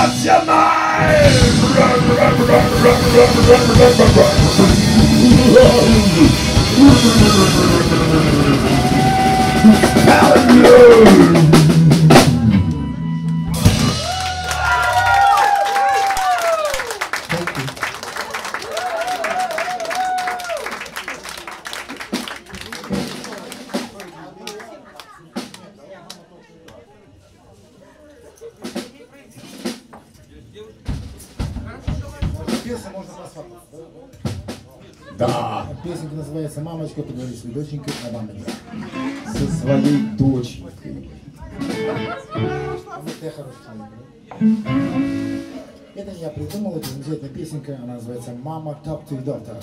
lost your mind. Hallelujah. Да. Песенка называется «Мамочка, поговори с доченькой», а мама не со своей доченькой. Вот я хороший человек. Это я придумал, это замечательная песенка, она называется «Мама, talk to doctor».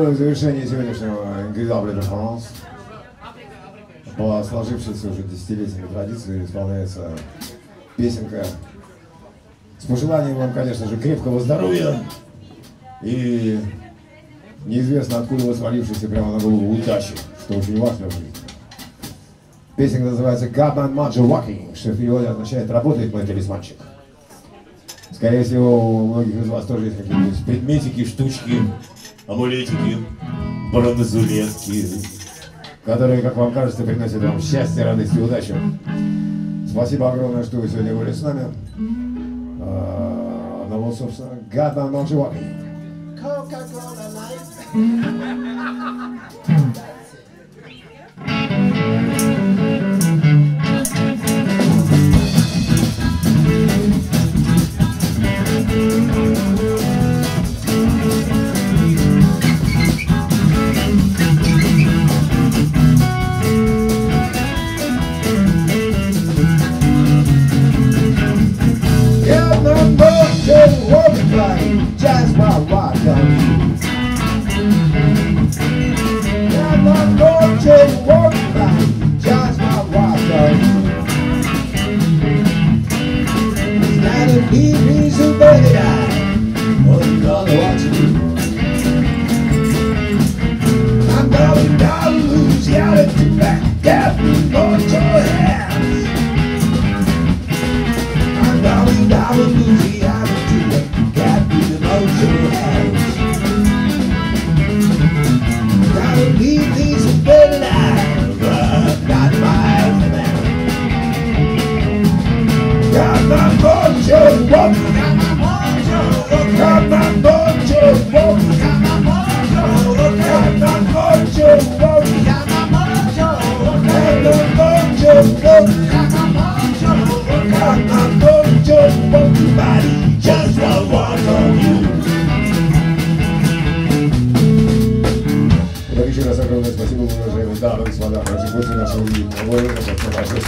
собой, в завершении сегодняшнего Incroyable de France по сложившейся уже десятилетиями традиции исполняется песенка с пожеланием вам, конечно же, крепкого здоровья и неизвестно откуда вы свалившиеся прямо на голову удачи, что очень важно в жизни. Песенка называется «Godman Mojo Walking», что в переводе означает «Работает мой талисманчик». Скорее всего, у многих из вас тоже есть какие-нибудь предметики, штучки, амулетики, бронзулетки, которые, как вам кажется, приносят вам счастье, радость и удачу. Спасибо огромное, что вы сегодня были с нами. Ну вот, собственно, «Godman Mojo Walking».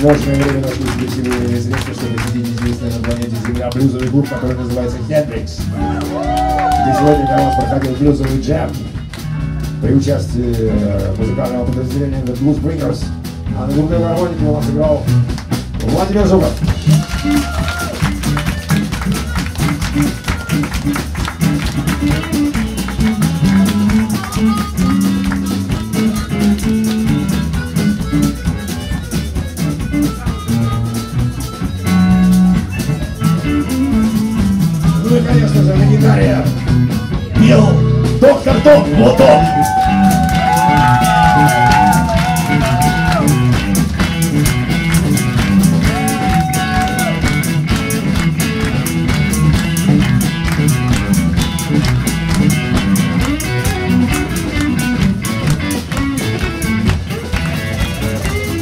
Сложное время нашли себе всего времени средства, чтобы сидеть известная на планете Земля блюзовый клуб, который называется Хендрикс, где сегодня для вас проходил блюзовый джем при участии музыкального подразделения The Bluesbringers, а на губной гармонике у нас играл Владимир Жуков. Доктор Тон, вот он!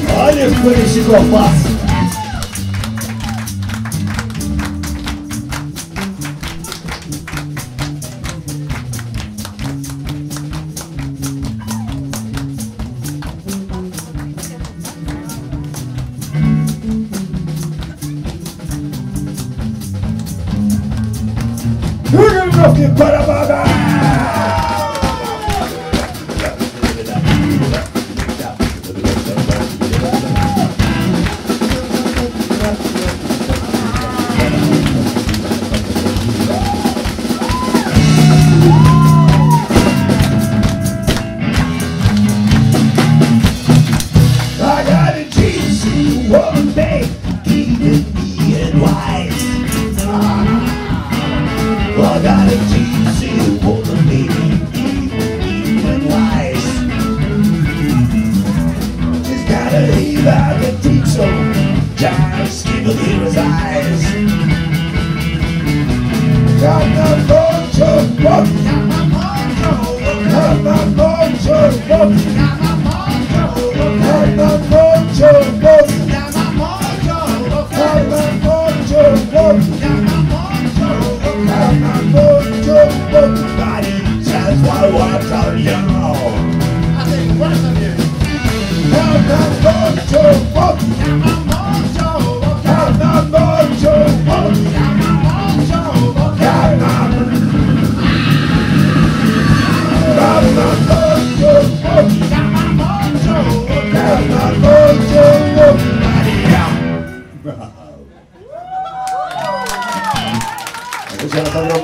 Олег Полевщиков, бас!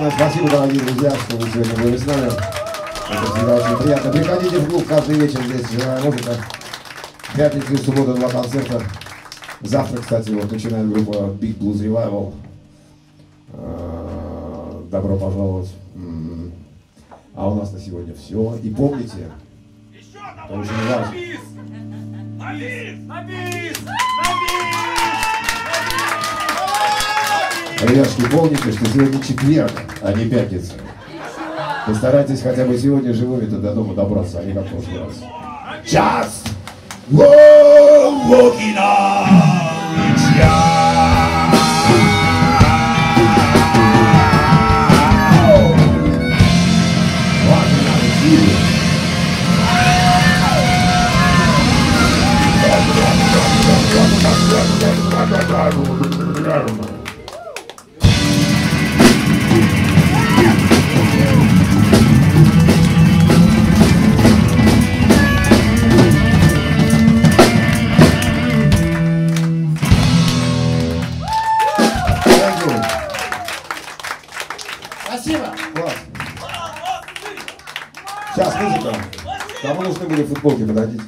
Огромное спасибо, дорогие друзья, что вы сегодня были с нами. Это всегда очень приятно. Приходите в клуб каждый вечер, здесь живая музыка. Пятница и суббота, 2 концерта. Завтра, кстати, вот начинает группа Big Blues Revival. Добро пожаловать. А у нас на сегодня все. И помните, это очень важно. Ребятки, помните, что сегодня четверг, а не пятница. Постарайтесь хотя бы сегодня живыми-то до дома добраться, а не как в прошлый раз. Час! Walking on the футболки подадите.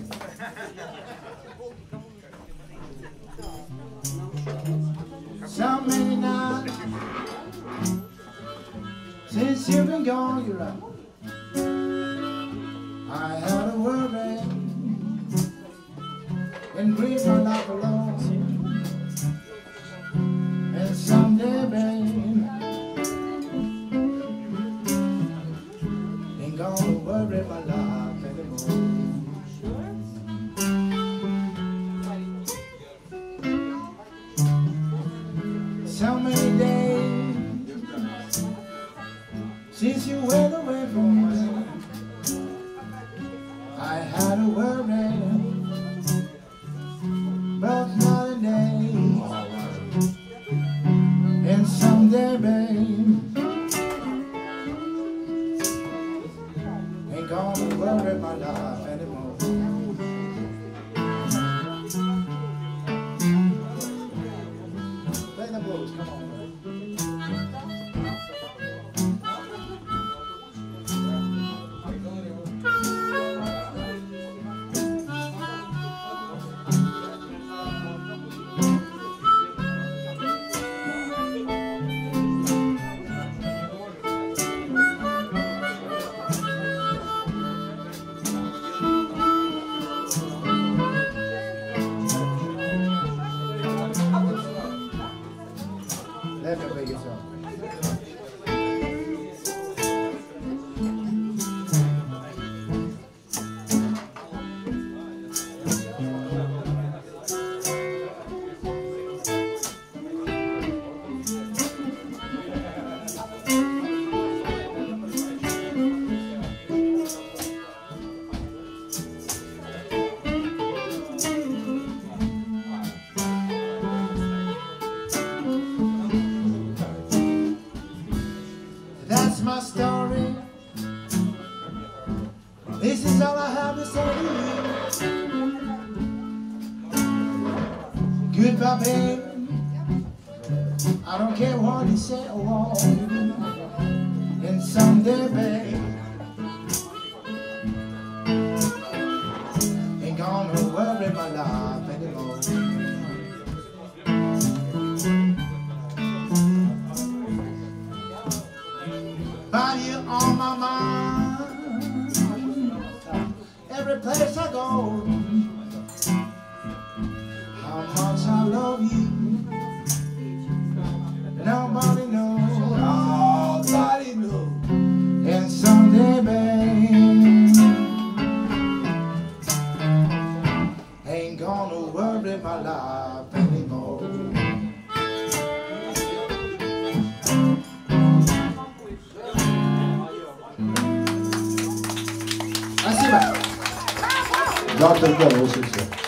Доктор Тон, лучше всего.